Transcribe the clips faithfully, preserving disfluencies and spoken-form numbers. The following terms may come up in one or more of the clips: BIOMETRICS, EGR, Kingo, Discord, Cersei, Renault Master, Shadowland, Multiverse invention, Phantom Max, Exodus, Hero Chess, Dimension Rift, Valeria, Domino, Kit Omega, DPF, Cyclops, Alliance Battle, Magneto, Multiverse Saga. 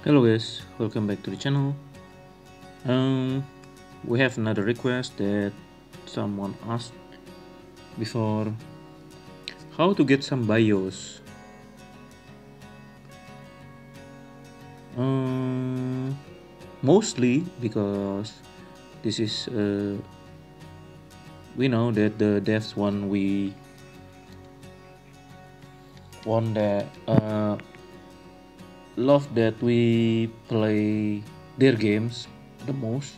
Hello guys, welcome back to the channel. Um, we have another request that someone asked before. How to get some BIOS? Um, mostly because this is uh, we know that the devs want we want that uh, love that we play their games the most.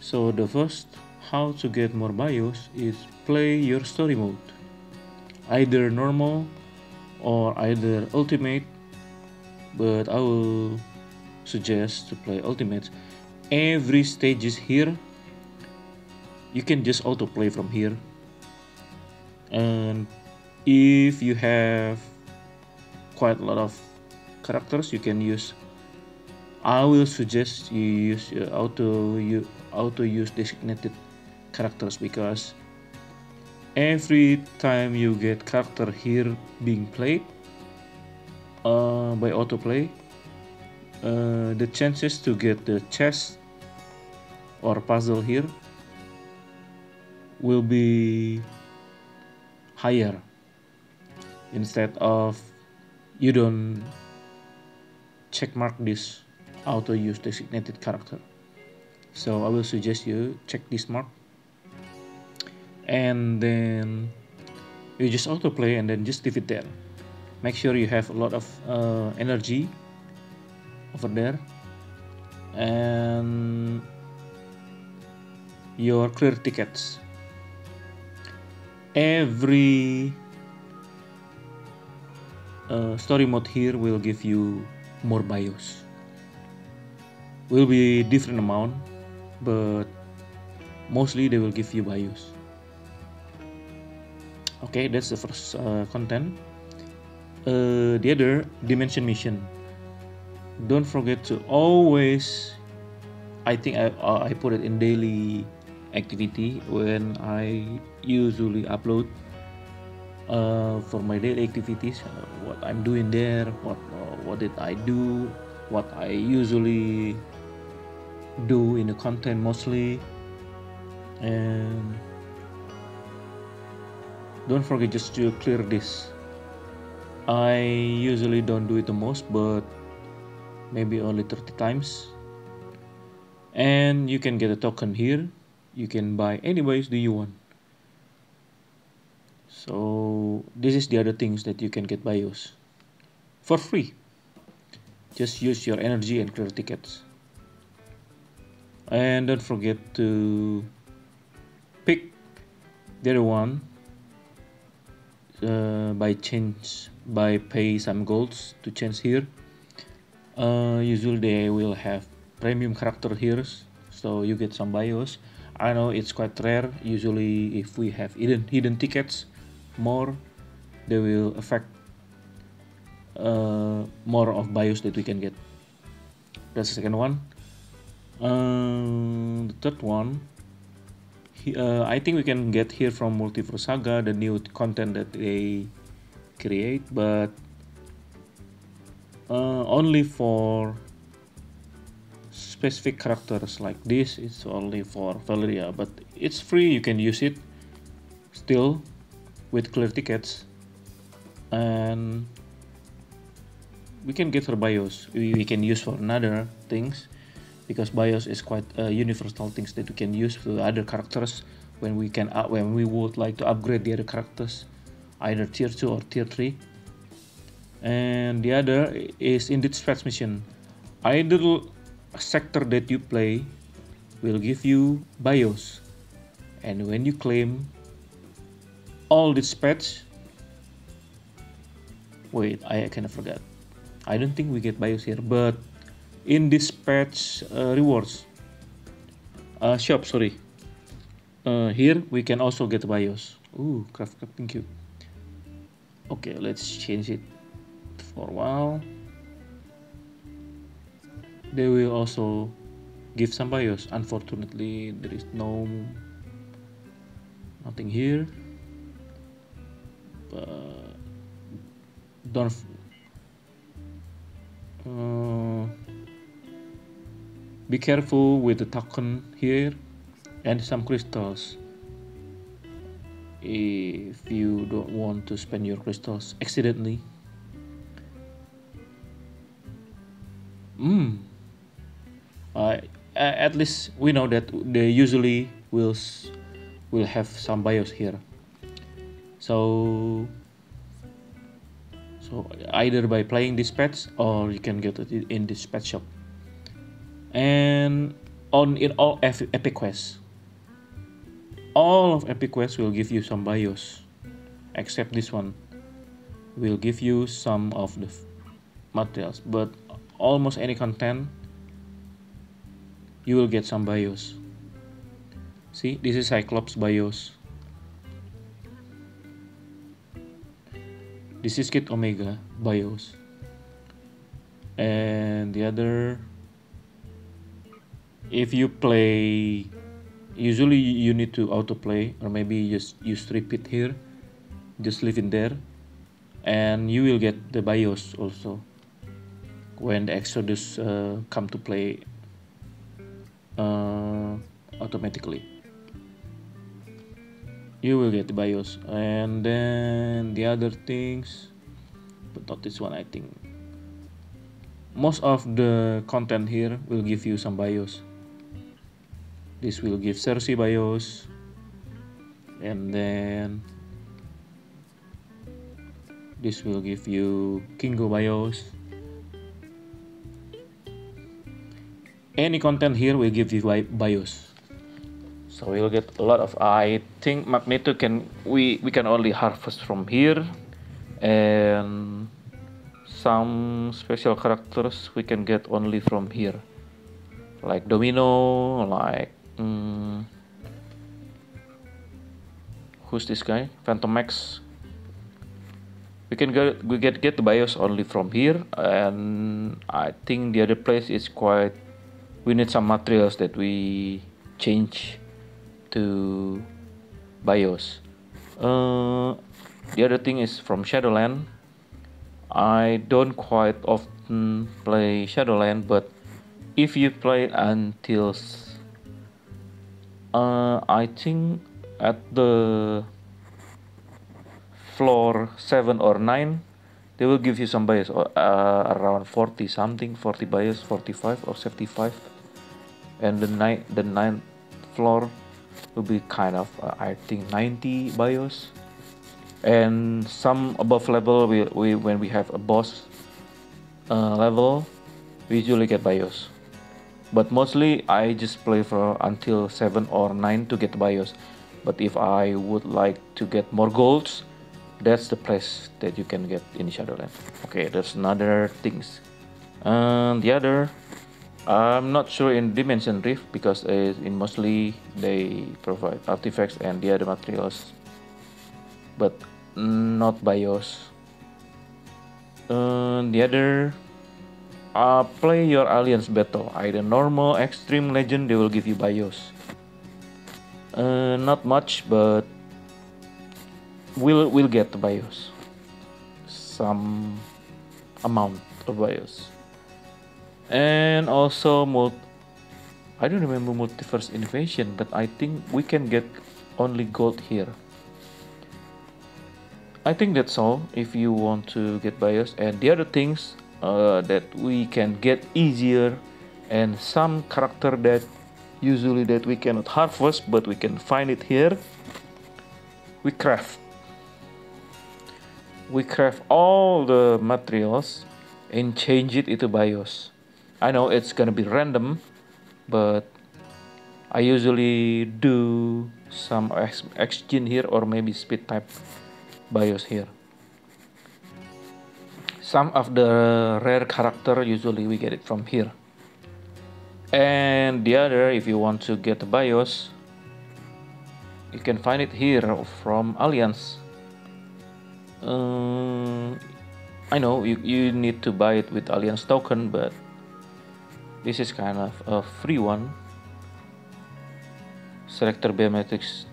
So the first how to get more BIOS is play your story mode, either normal or either ultimate, but I will suggest to play ultimate. Every stage is here, you can just auto play from here, and if you have quite a lot of characters you can use. I will suggest you use uh, auto you auto use designated characters, because every time you get character here being played uh, by autoplay, uh, the chances to get the chest or puzzle here will be higher, instead of you don't checkmark this auto use designated character. So I will suggest you check this mark and then you just autoplay and then just leave it there. Make sure you have a lot of uh, energy over there and your clear tickets. Every uh, story mode here will give you more BIOS, will be different amount, but mostly they will give you BIOS. Okay, that's the first uh, content. Uh, the other dimension mission. Don't forget to always. I think I I put it in daily activity when I usually upload uh, for my daily activities. Uh, what I'm doing there. What What did I do? What I usually do in the content mostly. And don't forget just to clear this. I usually don't do it the most, but maybe only thirty times. And you can get a token here. You can buy any BIOS do you want. So this is the other things that you can get BIOS for free. Just use your energy and clear tickets, and don't forget to pick the other one uh, by change by pay some golds to change here. Uh, usually they will have premium character here, so you get some BIOS. I know it's quite rare. Usually if we have hidden hidden tickets more, they will affect Uh, more of BIOS that we can get. That's the second one. Um, the third one, he, uh, I think we can get here from Multiverse Saga the new content that they create, but uh, only for specific characters like this. It's only for Valeria, but it's free. You can use it still with clear tickets, and we can get her BIOS. We, we can use for another things, because BIOS is quite uh, universal things that we can use for other characters when we can uh, when we would like to upgrade the other characters, either tier two or tier three. And the other is in this fetch mission. Either sector that you play will give you BIOS, and when you claim all this patch, wait, I kind of forgot. I don't think we get BIOS here, but in this patch uh, rewards uh, shop, sorry, uh, here we can also get BIOS. Ooh, craft crafting cube. Okay, let's change it for a while. They will also give some BIOS. Unfortunately, there is no nothing here. But don't. Uh, Be careful with the token here and some crystals. If you don't want to spend your crystals accidentally. Hmm. Uh, at least we know that they usually will will have some bios here. So, so either by playing these pets or you can get it in this pet shop. And on in all epic quests. All of epic quests will give you some bios, except this one will give you some of the materials, but almost any content you will get some bios. See, this is Cyclops bios. This is Kit Omega bios, and the other, if you play, usually you need to autoplay or maybe just use repeat here, just leave it there, and you will get the bios also when the Exodus uh, come to play uh, automatically. You will get the bios, and then the other things, but not this one. I think most of the content here will give you some bios. This will give Cersei bios, and then this will give you Kingo bios. Any content here will give you bios. So we'll get a lot of, I think Magneto can, we, we can only harvest from here, and some special characters we can get only from here. Like Domino, like Mm, who's this guy? Phantom Max. We can get we get get the bios only from here, and I think the other place is quite. We need some materials that we change to bios. Uh, the other thing is from Shadowland. I don't quite often play Shadowland, but if you play until. Uh, I think at the floor seven or nine, they will give you some bios, uh, around forty something, forty bios, forty-five or seventy-five, and the nine, the ninth floor will be kind of, uh, I think ninety bios, and some above level we, we when we have a boss uh, level, we usually get bios. But mostly I just play for until seven or nine to get bios. But if I would like to get more golds, that's the place that you can get in Shadowland. Okay, there's another things. And the other, I'm not sure in Dimension Rift, because in mostly they provide artifacts and the other materials, but not bios. And the other, Uh, play your Alliance Battle, either normal, extreme, legend, they will give you bios. Uh, not much, but we'll, we'll get the bios. Some amount of bios. And also, multi I don't remember Multiverse Invention, but I think we can get only gold here. I think that's all if you want to get bios. And the other things, Uh, that we can get easier, and some character that usually that we cannot harvest, but we can find it here. We craft. We craft all the materials and change it into bios. I know it's gonna be random, but I usually do some exchange here or maybe speed type bios here. Some of the rare character usually we get it from here. And the other, if you want to get the bios, you can find it here from Alliance. Uh, I know you, you need to buy it with Alliance token, but this is kind of a free one. Selector Biometrics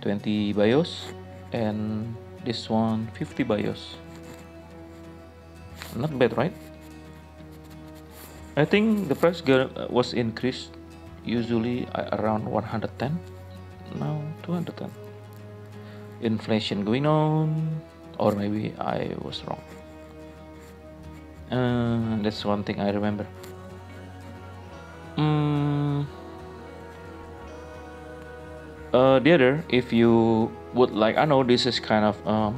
twenty bios, and this one fifty bios. Not bad, right? I think the price was increased, usually around one hundred ten, now two hundred ten. Inflation going on, or maybe I was wrong. Uh, that's one thing I remember. Mm. Uh, the other, if you would like, I know this is kind of um,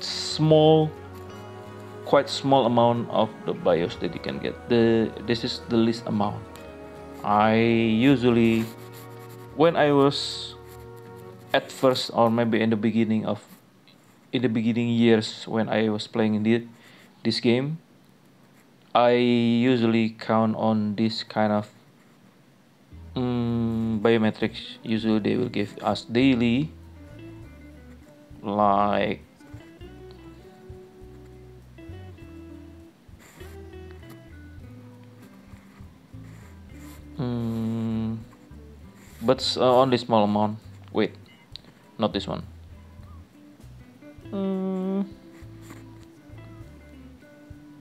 small, quite small amount of the BIOS that you can get. The this is the least amount. I usually, when I was at first, or maybe in the beginning of, in the beginning years when I was playing in the this game, I usually count on this kind of um, biometrics. Usually they will give us daily, like um, but uh, only small amount. Wait, not this one. um,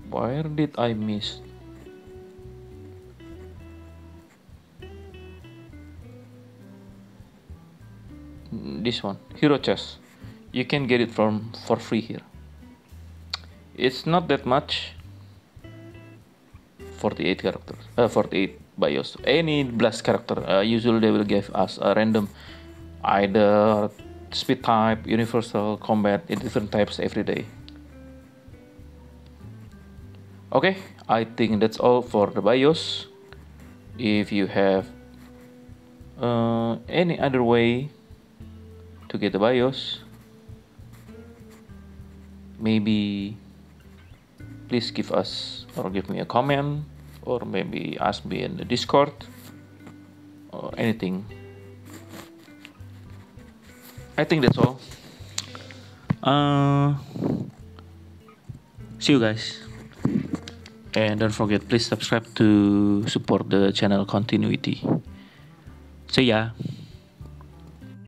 Where did I miss? This one, Hero Chess. You can get it from for free here. It's not that much. forty-eight characters, uh, forty-eight BIOS. Any blast character. Uh, usually they will give us a random, either speed type, universal, combat, in different types every day. Okay, I think that's all for the BIOS. If you have uh, any other way to get the BIOS, maybe please give us or give me a comment, or maybe ask me in the Discord or anything. I think that's all. Uh, see you guys. And don't forget, please subscribe to support the channel continuity. See ya.